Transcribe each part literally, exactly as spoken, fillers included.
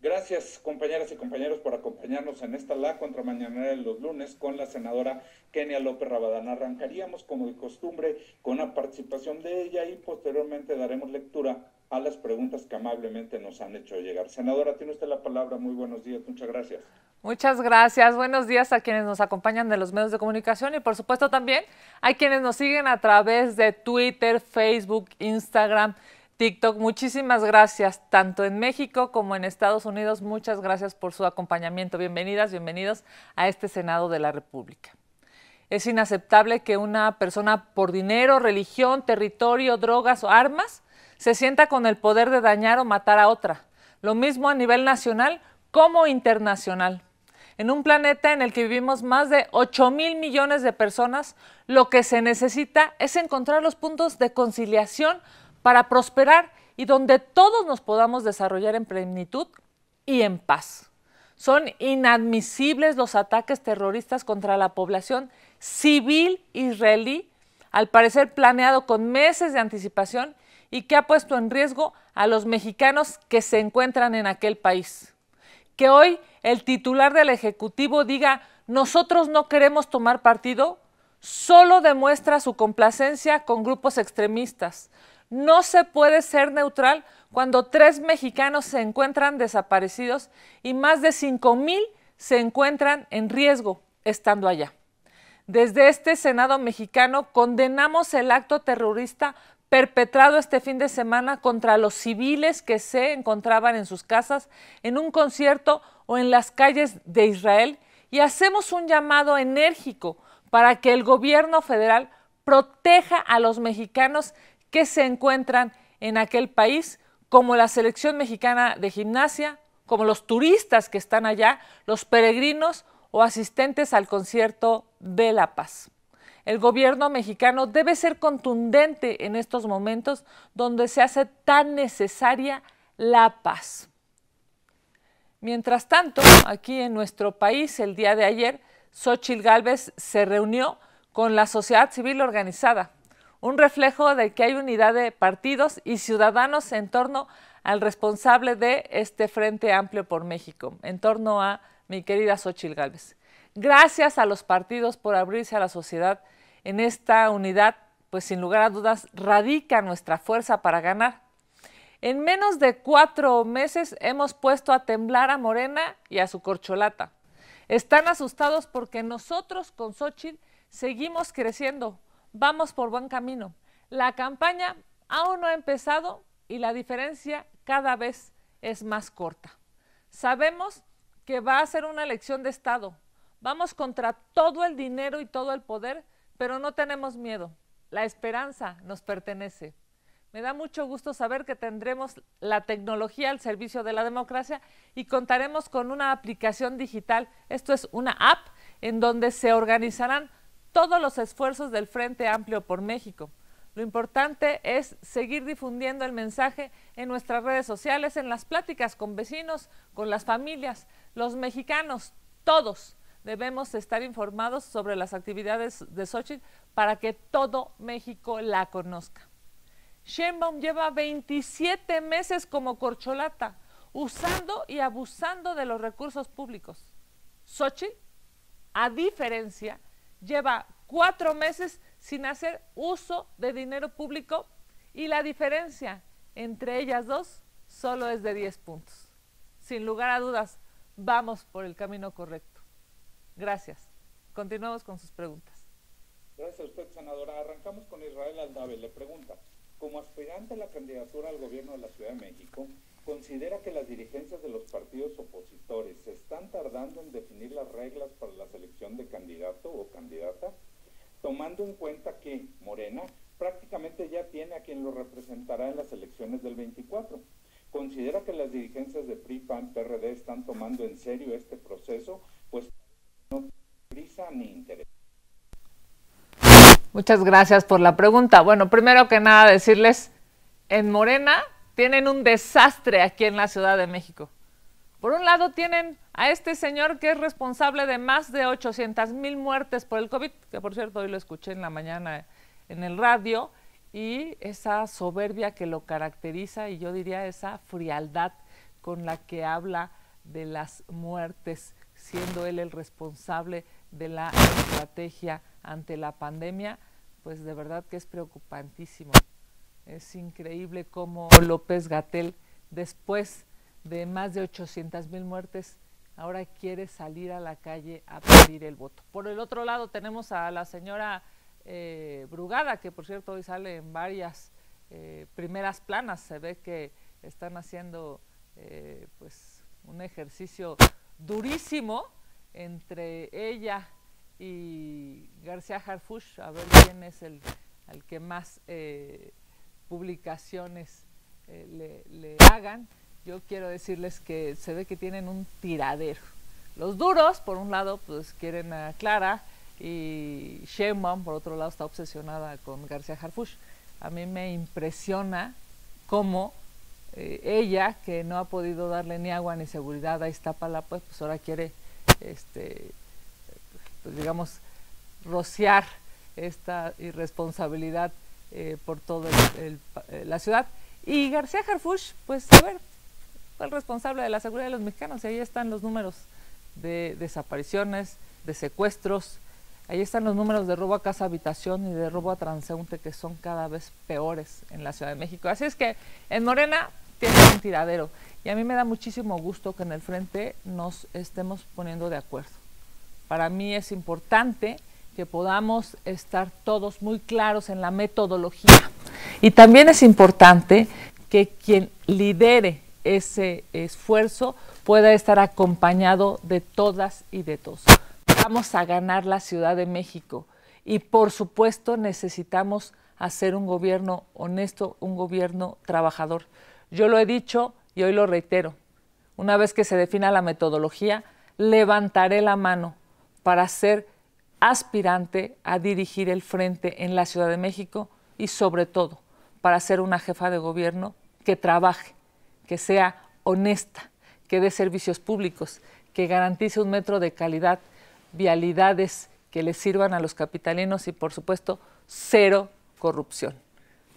Gracias, compañeras y compañeros, por acompañarnos en esta La Contramañanera de los lunes con la senadora Kenia López Rabadán. Arrancaríamos, como de costumbre, con la participación de ella y posteriormente daremos lectura a las preguntas que amablemente nos han hecho llegar. Senadora, tiene usted la palabra. Muy buenos días, muchas gracias. Muchas gracias. Buenos días a quienes nos acompañan de los medios de comunicación y por supuesto también a quienes nos siguen a través de Twitter, Facebook, Instagram, TikTok. Muchísimas gracias, tanto en México como en Estados Unidos. Muchas gracias por su acompañamiento. Bienvenidas, bienvenidos a este Senado de la República. Es inaceptable que una persona por dinero, religión, territorio, drogas o armas se sienta con el poder de dañar o matar a otra. Lo mismo a nivel nacional como internacional. En un planeta en el que vivimos más de ocho mil millones de personas, lo que se necesita es encontrar los puntos de conciliación para prosperar y donde todos nos podamos desarrollar en plenitud y en paz. Son inadmisibles los ataques terroristas contra la población civil israelí, al parecer planeado con meses de anticipación, y que ha puesto en riesgo a los mexicanos que se encuentran en aquel país. Que hoy el titular del Ejecutivo diga, nosotros no queremos tomar partido, solo demuestra su complacencia con grupos extremistas. No se puede ser neutral cuando tres mexicanos se encuentran desaparecidos y más de cinco mil se encuentran en riesgo estando allá. Desde este Senado mexicano condenamos el acto terrorista perpetrado este fin de semana contra los civiles que se encontraban en sus casas, en un concierto o en las calles de Israel, y hacemos un llamado enérgico para que el gobierno federal proteja a los mexicanos que se encuentran en aquel país, como la selección mexicana de gimnasia, como los turistas que están allá, los peregrinos o asistentes al concierto de La Paz. El gobierno mexicano debe ser contundente en estos momentos donde se hace tan necesaria la paz. Mientras tanto, aquí en nuestro país, el día de ayer, Xochitl Gálvez se reunió con la sociedad civil organizada, un reflejo de que hay unidad de partidos y ciudadanos en torno al responsable de este Frente Amplio por México, en torno a mi querida Xochitl Gálvez. Gracias a los partidos por abrirse a la sociedad. En esta unidad, pues sin lugar a dudas, radica nuestra fuerza para ganar. En menos de cuatro meses hemos puesto a temblar a Morena y a su corcholata. Están asustados porque nosotros con Xochitl seguimos creciendo, vamos por buen camino. La campaña aún no ha empezado y la diferencia cada vez es más corta. Sabemos que va a ser una elección de Estado. Vamos contra todo el dinero y todo el poder, pero no tenemos miedo. La esperanza nos pertenece. Me da mucho gusto saber que tendremos la tecnología al servicio de la democracia y contaremos con una aplicación digital. Esto es una app en donde se organizarán todos los esfuerzos del Frente Amplio por México. Lo importante es seguir difundiendo el mensaje en nuestras redes sociales, en las pláticas con vecinos, con las familias, los mexicanos, todos. Debemos estar informados sobre las actividades de Xochitl para que todo México la conozca. Sheinbaum lleva veintisiete meses como corcholata, usando y abusando de los recursos públicos. Xochitl, a diferencia, lleva cuatro meses sin hacer uso de dinero público y la diferencia entre ellas dos solo es de diez puntos. Sin lugar a dudas, vamos por el camino correcto. Gracias. Continuamos con sus preguntas. Gracias a usted, senadora. Arrancamos con Israel Aldave. Le pregunta, como aspirante a la candidatura al gobierno de la Ciudad de México, ¿considera que las dirigencias de los partidos opositores se están tardando en definir las reglas para la selección de candidato o candidata, tomando en cuenta que Morena prácticamente ya tiene a quien lo representará en las elecciones del veinticuatro? ¿Considera que las dirigencias de P R I, P A N, P R D están tomando en serio este proceso? Pues Muchas gracias por la pregunta. Bueno, primero que nada decirles, en Morena tienen un desastre aquí en la Ciudad de México. Por un lado tienen a este señor que es responsable de más de ochocientas mil muertes por el COVID, que por cierto hoy lo escuché en la mañana en el radio, y esa soberbia que lo caracteriza y yo diría esa frialdad con la que habla de las muertes, siendo él el responsable de la estrategia ante la pandemia, pues de verdad que es preocupantísimo. Es increíble cómo López Gatell, después de más de ochocientas mil muertes, ahora quiere salir a la calle a pedir el voto. Por el otro lado tenemos a la señora eh, Brugada, que por cierto hoy sale en varias eh, primeras planas. Se ve que están haciendo eh, pues un ejercicio durísimo entre ella y García Harfuch, a ver quién es el, el que más eh, publicaciones eh, le, le hagan. Yo quiero decirles que se ve que tienen un tiradero. Los duros, por un lado, pues quieren a Clara, y Sheinbaum, por otro lado, está obsesionada con García Harfuch. A mí me impresiona cómo eh, ella, que no ha podido darle ni agua ni seguridad a Iztapalapa, pues, pues ahora quiere, este, pues, digamos, rociar esta irresponsabilidad eh, por toda la ciudad. Y García Harfuch, pues a ver, fue el responsable de la seguridad de los mexicanos, y ahí están los números de desapariciones, de secuestros, ahí están los números de robo a casa habitación y de robo a transeúnte, que son cada vez peores en la Ciudad de México. Así es que en Morena tiene un tiradero, y a mí me da muchísimo gusto que en el frente nos estemos poniendo de acuerdo. Para mí es importante que podamos estar todos muy claros en la metodología, y también es importante que quien lidere ese esfuerzo pueda estar acompañado de todas y de todos. Vamos a ganar la Ciudad de México, y por supuesto necesitamos hacer un gobierno honesto, un gobierno trabajador. Yo lo he dicho y hoy lo reitero. Una vez que se defina la metodología, levantaré la mano para ser aspirante a dirigir el frente en la Ciudad de México, y sobre todo para ser una jefa de gobierno que trabaje, que sea honesta, que dé servicios públicos, que garantice un metro de calidad, vialidades que le sirvan a los capitalinos y, por supuesto, cero corrupción.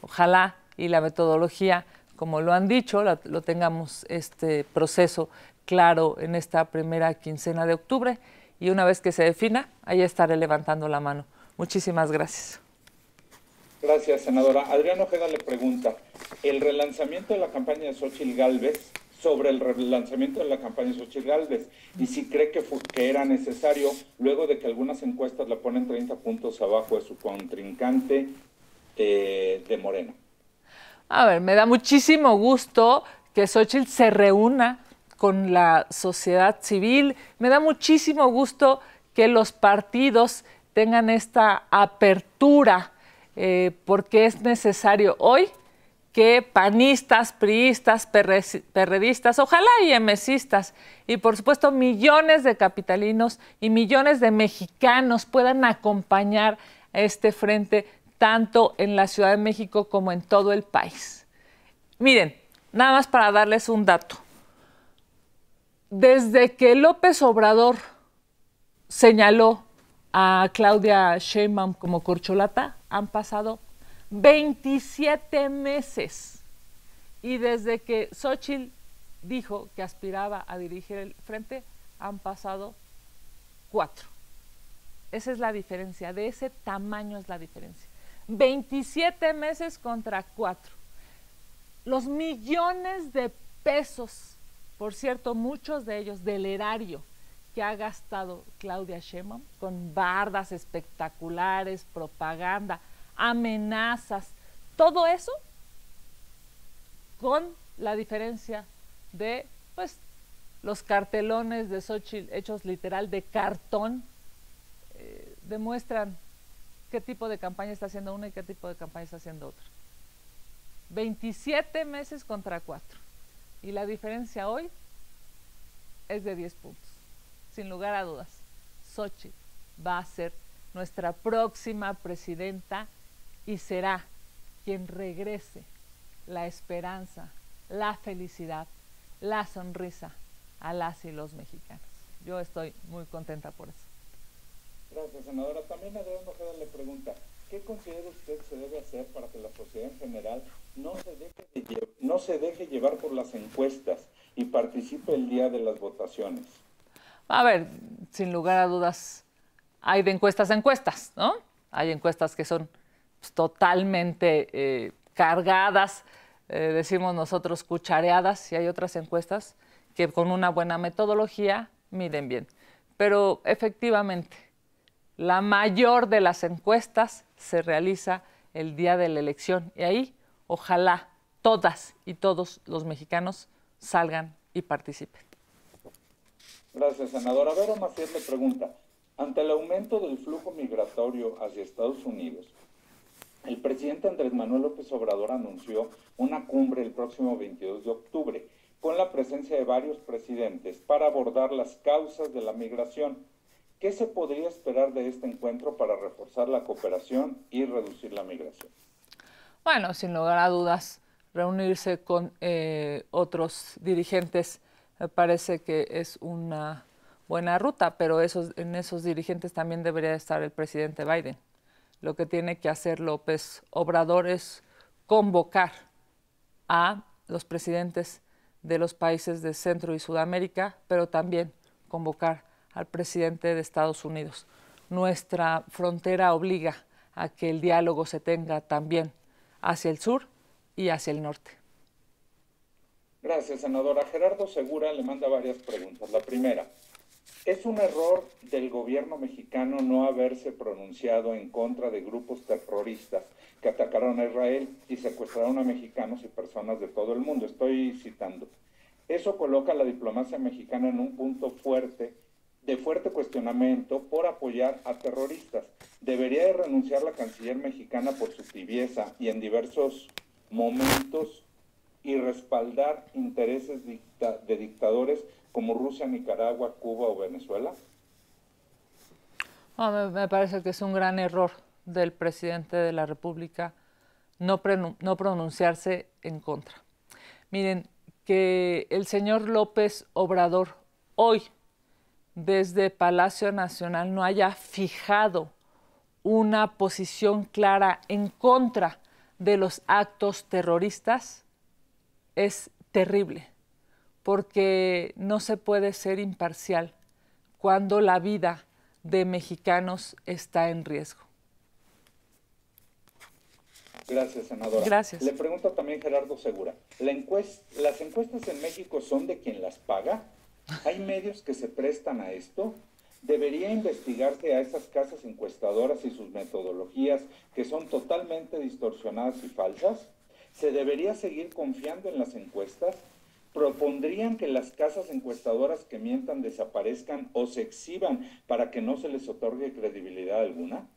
Ojalá y la metodología, como lo han dicho, la, lo tengamos este proceso claro en esta primera quincena de octubre, y una vez que se defina, ahí estaré levantando la mano. Muchísimas gracias. Gracias, senadora. Adriana Ojeda le pregunta, el relanzamiento de la campaña de Xochitl Gálvez, sobre el relanzamiento de la campaña de Xochitl Gálvez, y si cree que, fue, que era necesario, luego de que algunas encuestas la ponen treinta puntos abajo de su contrincante eh, de Morena. A ver, me da muchísimo gusto que Xochitl se reúna con la sociedad civil, me da muchísimo gusto que los partidos tengan esta apertura, Eh, porque es necesario hoy que panistas, priistas, perredistas, ojalá y emesistas, y por supuesto millones de capitalinos y millones de mexicanos puedan acompañar a este frente, tanto en la Ciudad de México como en todo el país. Miren, nada más para darles un dato. Desde que López Obrador señaló a Claudia Sheinbaum como corcholata, han pasado veintisiete meses. Y desde que Xochitl dijo que aspiraba a dirigir el frente, han pasado cuatro. Esa es la diferencia, de ese tamaño es la diferencia. veintisiete meses contra cuatro. Los millones de pesos, por cierto, muchos de ellos del erario, que ha gastado Claudia Sheinbaum con bardas espectaculares, propaganda, amenazas, todo eso con la diferencia de pues los cartelones de Xochitl hechos literal de cartón, eh, demuestran qué tipo de campaña está haciendo una y qué tipo de campaña está haciendo otra. veintisiete meses contra cuatro, y la diferencia hoy es de diez puntos. Sin lugar a dudas, Xochitl va a ser nuestra próxima presidenta, y será quien regrese la esperanza, la felicidad, la sonrisa a las y los mexicanos. Yo estoy muy contenta por eso. Gracias, senadora. También Adriana Ojeda le pregunta, ¿qué considera usted se debe hacer para que la sociedad en general no se deje, de, no se deje llevar por las encuestas y participe el día de las votaciones. A ver, sin lugar a dudas, hay de encuestas a encuestas, ¿no? Hay encuestas que son pues, totalmente eh, cargadas, eh, decimos nosotros cuchareadas, y hay otras encuestas que con una buena metodología miden bien. Pero efectivamente, la mayor de las encuestas se realiza el día de la elección y ahí ojalá todas y todos los mexicanos salgan y participen. Gracias, senadora. Vero Macías le pregunta, ante el aumento del flujo migratorio hacia Estados Unidos, el presidente Andrés Manuel López Obrador anunció una cumbre el próximo veintidós de octubre con la presencia de varios presidentes para abordar las causas de la migración. ¿Qué se podría esperar de este encuentro para reforzar la cooperación y reducir la migración? Bueno, sin lugar a dudas, reunirse con eh, otros dirigentes me parece que es una buena ruta, pero esos, en esos dirigentes también debería estar el presidente Biden. Lo que tiene que hacer López Obrador es convocar a los presidentes de los países de Centro y Sudamérica, pero también convocar al presidente de Estados Unidos. Nuestra frontera obliga a que el diálogo se tenga también hacia el sur y hacia el norte. Gracias, senadora. Gerardo Segura le manda varias preguntas. La primera, ¿es un error del gobierno mexicano no haberse pronunciado en contra de grupos terroristas que atacaron a Israel y secuestraron a mexicanos y personas de todo el mundo? Estoy citando. Eso coloca a la diplomacia mexicana en un punto fuerte, de fuerte cuestionamiento por apoyar a terroristas. ¿Debería de renunciar la canciller mexicana por su tibieza y en diversos momentos y respaldar intereses dicta de dictadores como Rusia, Nicaragua, Cuba o Venezuela? Oh, me, me parece que es un gran error del presidente de la República no, no pronunciarse en contra. Miren, que el señor López Obrador hoy desde Palacio Nacional no haya fijado una posición clara en contra de los actos terroristas es terrible, porque no se puede ser imparcial cuando la vida de mexicanos está en riesgo. Gracias, senadora. Gracias. Le pregunto también Gerardo Segura, ¿la encuesta, ¿las encuestas en México son de quien las paga? ¿Hay medios que se prestan a esto? ¿Debería investigarse a esas casas encuestadoras y sus metodologías que son totalmente distorsionadas y falsas? ¿Se debería seguir confiando en las encuestas? ¿Propondrían que las casas encuestadoras que mientan desaparezcan o se exhiban para que no se les otorgue credibilidad alguna?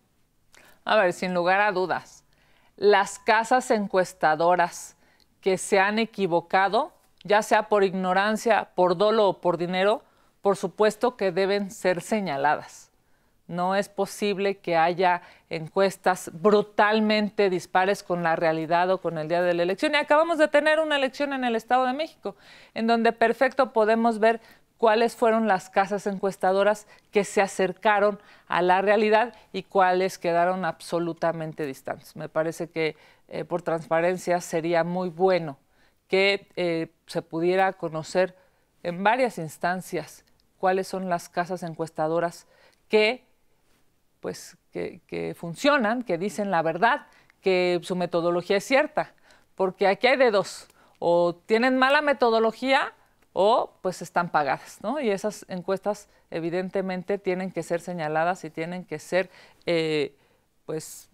A ver, sin lugar a dudas, las casas encuestadoras que se han equivocado, ya sea por ignorancia, por dolo o por dinero, por supuesto que deben ser señaladas. No es posible que haya encuestas brutalmente dispares con la realidad o con el día de la elección. Y acabamos de tener una elección en el Estado de México, en donde perfecto podemos ver cuáles fueron las casas encuestadoras que se acercaron a la realidad y cuáles quedaron absolutamente distantes. Me parece que eh, por transparencia sería muy bueno que eh, se pudiera conocer en varias instancias cuáles son las casas encuestadoras que pues que, que funcionan, que dicen la verdad, que su metodología es cierta, porque aquí hay de dos, o tienen mala metodología o pues están pagadas, ¿no? Y esas encuestas evidentemente tienen que ser señaladas y tienen que ser eh, pues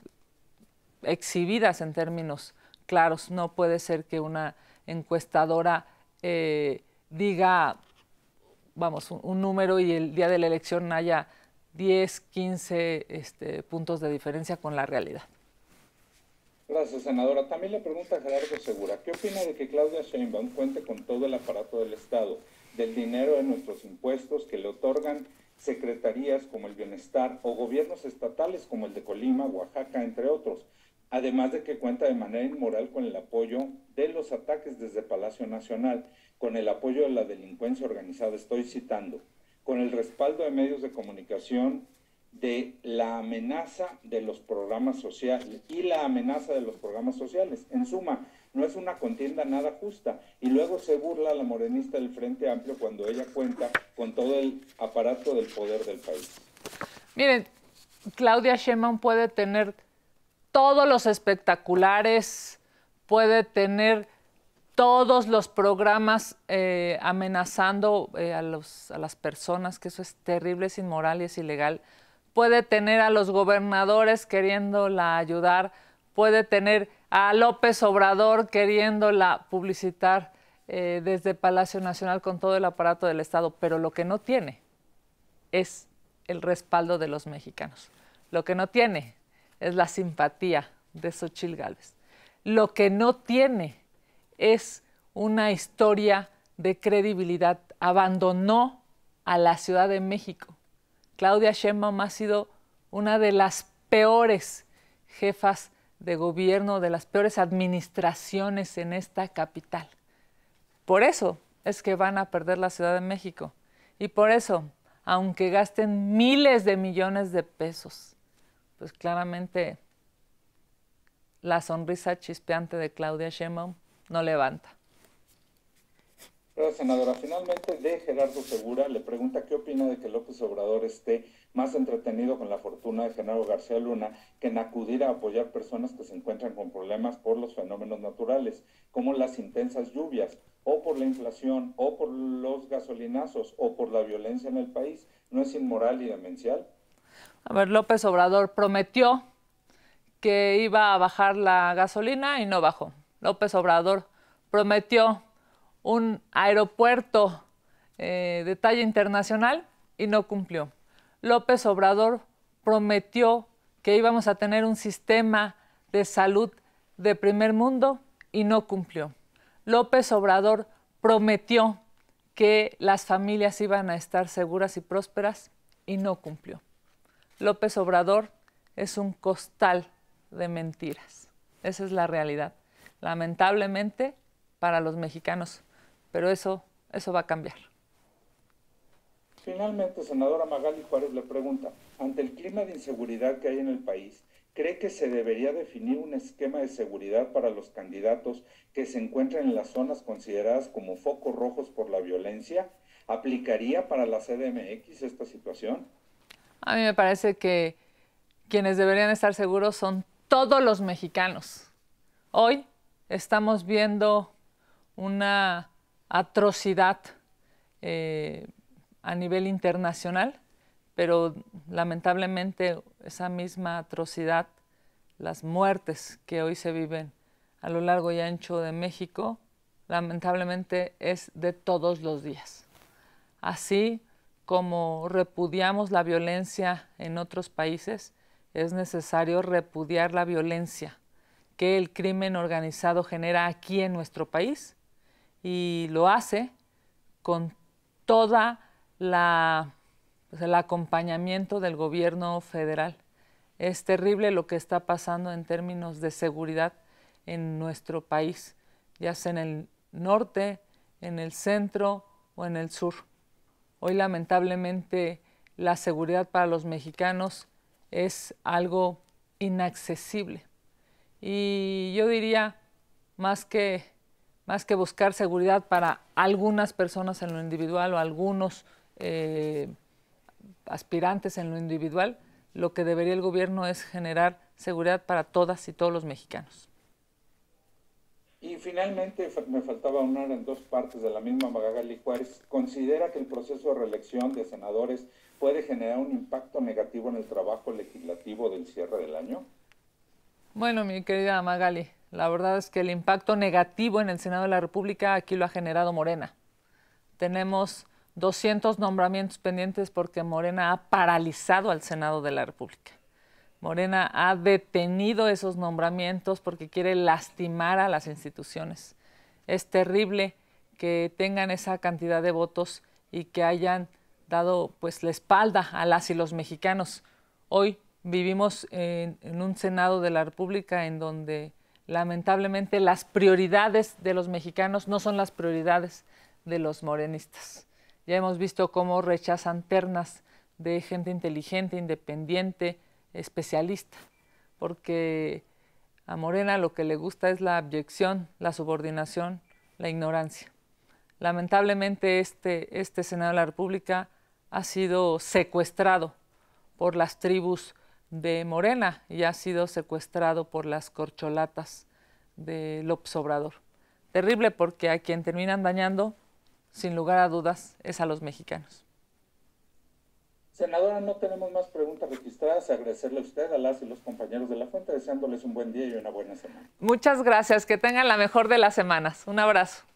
exhibidas en términos claros. No puede ser que una encuestadora eh, diga, vamos, un, un número y el día de la elección haya diez, quince este, puntos de diferencia con la realidad. Gracias, senadora. También le pregunta a Gerardo Segura, ¿qué opina de que Claudia Sheinbaum cuente con todo el aparato del Estado, del dinero de nuestros impuestos que le otorgan secretarías como el Bienestar o gobiernos estatales como el de Colima, Oaxaca, entre otros? Además de que cuenta de manera inmoral con el apoyo de los ataques desde Palacio Nacional, con el apoyo de la delincuencia organizada, estoy citando, con el respaldo de medios de comunicación, de la amenaza de los programas sociales y la amenaza de los programas sociales. En suma, No es una contienda nada justa. Y luego se burla la morenista del Frente Amplio cuando ella cuenta con todo el aparato del poder del país. Miren, Claudia Sheinbaum puede tener todos los espectaculares, puede tener todos los programas eh, amenazando eh, a, los, a las personas, que eso es terrible, es inmoral y es ilegal. Puede tener a los gobernadores queriéndola ayudar, puede tener a López Obrador queriéndola publicitar eh, desde Palacio Nacional con todo el aparato del Estado, pero lo que no tiene es el respaldo de los mexicanos. Lo que no tiene es la simpatía de Xochitl Gálvez. Lo que no tiene es una historia de credibilidad. Abandonó a la Ciudad de México. Claudia Sheinbaum ha sido una de las peores jefas de gobierno, de las peores administraciones en esta capital. Por eso es que van a perder la Ciudad de México. Y por eso, aunque gasten miles de millones de pesos, pues claramente la sonrisa chispeante de Claudia Sheinbaum no levanta. Pero, senadora, finalmente de Gerardo Segura le pregunta qué opina de que López Obrador esté más entretenido con la fortuna de Genaro García Luna que en acudir a apoyar personas que se encuentran con problemas por los fenómenos naturales, como las intensas lluvias, o por la inflación, o por los gasolinazos, o por la violencia en el país. ¿No es inmoral y demencial? A ver, López Obrador prometió que iba a bajar la gasolina y no bajó. López Obrador prometió un aeropuerto eh, de talla internacional y no cumplió. López Obrador prometió que íbamos a tener un sistema de salud de primer mundo y no cumplió. López Obrador prometió que las familias iban a estar seguras y prósperas y no cumplió. López Obrador es un costal de mentiras. Esa es la realidad, lamentablemente, para los mexicanos. Pero eso, eso va a cambiar. Finalmente, senadora, Magali Juárez le pregunta, ante el clima de inseguridad que hay en el país, ¿cree que se debería definir un esquema de seguridad para los candidatos que se encuentran en las zonas consideradas como focos rojos por la violencia? ¿Aplicaría para la C D M X esta situación? A mí me parece que quienes deberían estar seguros son todos los mexicanos. Hoy estamos viendo una atrocidad eh, a nivel internacional, pero lamentablemente esa misma atrocidad, las muertes que hoy se viven a lo largo y ancho de México, lamentablemente es de todos los días. Así como repudiamos la violencia en otros países, es necesario repudiar la violencia que el crimen organizado genera aquí en nuestro país, y lo hace con toda la, pues, el acompañamiento del gobierno federal. Es terrible lo que está pasando en términos de seguridad en nuestro país, ya sea en el norte, en el centro o en el sur. Hoy, lamentablemente, la seguridad para los mexicanos es algo inaccesible. Y yo diría, más que más que buscar seguridad para algunas personas en lo individual o algunos eh, aspirantes en lo individual, lo que debería el gobierno es generar seguridad para todas y todos los mexicanos. Y finalmente, me faltaba unar en dos partes de la misma Magali Juárez, ¿considera que el proceso de reelección de senadores puede generar un impacto negativo en el trabajo legislativo del cierre del año? Bueno, mi querida Magali, la verdad es que el impacto negativo en el Senado de la República aquí lo ha generado Morena. Tenemos doscientos nombramientos pendientes porque Morena ha paralizado al Senado de la República. Morena ha detenido esos nombramientos porque quiere lastimar a las instituciones. Es terrible que tengan esa cantidad de votos y que hayan dado, pues, la espalda a las y los mexicanos. Hoy vivimos en, en un Senado de la República en donde lamentablemente las prioridades de los mexicanos no son las prioridades de los morenistas. Ya hemos visto cómo rechazan ternas de gente inteligente, independiente, especialista, porque A Morena lo que le gusta es la abyección, la subordinación, la ignorancia. Lamentablemente este, este Senado de la República ha sido secuestrado por las tribus de Morena y ha sido secuestrado por las corcholatas de López Obrador. Terrible, porque a quien terminan dañando, sin lugar a dudas, es a los mexicanos. Senadora, no tenemos más preguntas registradas. Agradecerle a usted, a las y los compañeros de La Fuente, deseándoles un buen día y una buena semana. Muchas gracias. Que tengan la mejor de las semanas. Un abrazo.